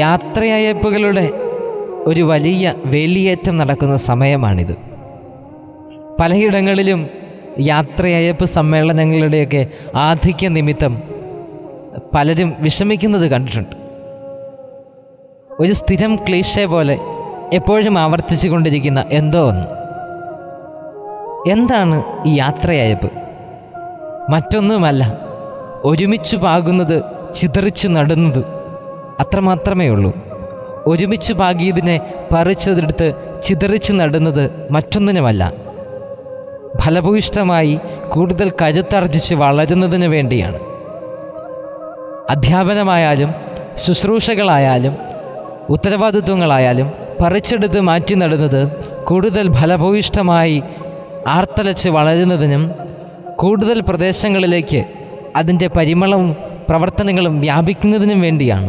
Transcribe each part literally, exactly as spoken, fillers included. യാത്രയയപ്പുകളുടെ ഒരു വലിയ വേലിയേറ്റം നടക്കുന്ന സമയമാണിത്. പലയിടങ്ങളിലും യാത്രയയപ്പ് സമ്മേളനങ്ങളുടെയൊക്കെ ആധിക്യ നിമിത്തം പലരും വിഷമിക്കുന്നത് കണ്ടിട്ടുണ്ട്. ഒരു സ്ഥിരം ക്ലീശ പോലെ എപ്പോഴും ആവർത്തിച്ചു കൊണ്ടിരിക്കുന്ന എന്തോ ഒന്ന്. എന്താണ് ഈ യാത്രയയപ്പ്? മറ്റൊന്നുമല്ല, ഒരുമിച്ച് പാകുന്നത് ചിതറിച്ച് നടുന്നത് അത്രമാത്രമേ ഉള്ളൂ. ഒരുമിച്ച് പാകിയതിനെ പറിച്ചെടുത്ത് ചിതറിച്ച് നടുന്നത് മറ്റൊന്നിനുമല്ല, ഫലഭൂയിഷ്ടമായി കൂടുതൽ കരുത്താർജിച്ച് വളരുന്നതിന് വേണ്ടിയാണ്. അധ്യാപനമായാലും ശുശ്രൂഷകളായാലും ഉത്തരവാദിത്വങ്ങളായാലും പറിച്ചെടുത്ത് മാറ്റി നടുന്നത് കൂടുതൽ ഫലഭൂയിഷ്ടമായി ആർത്തലച്ച് വളരുന്നതിനും കൂടുതൽ പ്രദേശങ്ങളിലേക്ക് അതിൻ്റെ പരിമളവും പ്രവർത്തനങ്ങളും വ്യാപിക്കുന്നതിനും വേണ്ടിയാണ്.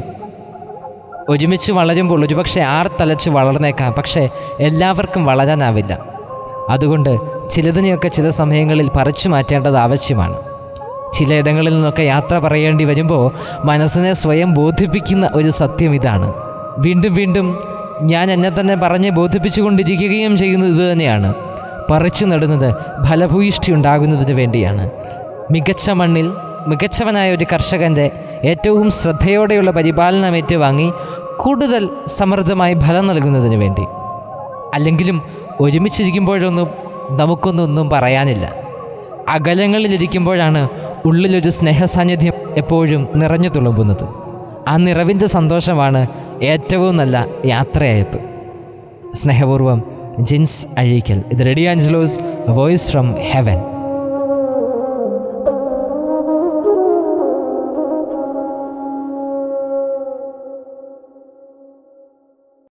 ഒരുമിച്ച് വളരുമ്പോൾ ഒരുപക്ഷെ ആർത്തലച്ച് വളർന്നേക്കാം, പക്ഷേ എല്ലാവർക്കും വളരാനാവില്ല. അതുകൊണ്ട് ചിലതിനെയൊക്കെ ചില സമയങ്ങളിൽ പറിച്ചു മാറ്റേണ്ടത് ആവശ്യമാണ്. ചിലയിടങ്ങളിൽ നിന്നൊക്കെ യാത്ര പറയേണ്ടി വരുമ്പോൾ മനസ്സിനെ സ്വയം ബോധിപ്പിക്കുന്ന ഒരു സത്യം ഇതാണ്. വീണ്ടും വീണ്ടും ഞാൻ എന്നെ തന്നെ പറഞ്ഞ് ബോധിപ്പിച്ചു കൊണ്ടിരിക്കുകയും ചെയ്യുന്നത് ഇത് തന്നെയാണ്. പറിച്ചു നടുന്നത് ഫലഭൂയിഷ്ഠി ഉണ്ടാകുന്നതിന് വേണ്ടിയാണ്. മികച്ച മണ്ണിൽ മികച്ചവനായ ഒരു കർഷകൻ്റെ ഏറ്റവും ശ്രദ്ധയോടെയുള്ള പരിപാലനം ഏറ്റുവാങ്ങി കൂടുതൽ സമൃദ്ധമായി ഫലം നൽകുന്നതിന് വേണ്ടി. അല്ലെങ്കിലും ഒരുമിച്ചിരിക്കുമ്പോഴൊന്നും നമുക്കൊന്നൊന്നും പറയാനില്ല. അകലങ്ങളിലിരിക്കുമ്പോഴാണ് ഉള്ളിലൊരു സ്നേഹസാന്നിധ്യം എപ്പോഴും നിറഞ്ഞു തുളുമ്പുന്നത്. ആ നിറവിൻ്റെ സന്തോഷമാണ് ഏറ്റവും നല്ല യാത്രയയപ്പ്. സ്നേഹപൂർവം ജിൻസ് അഴീക്കൽ. ഇത് radio Angelos, voice from heaven.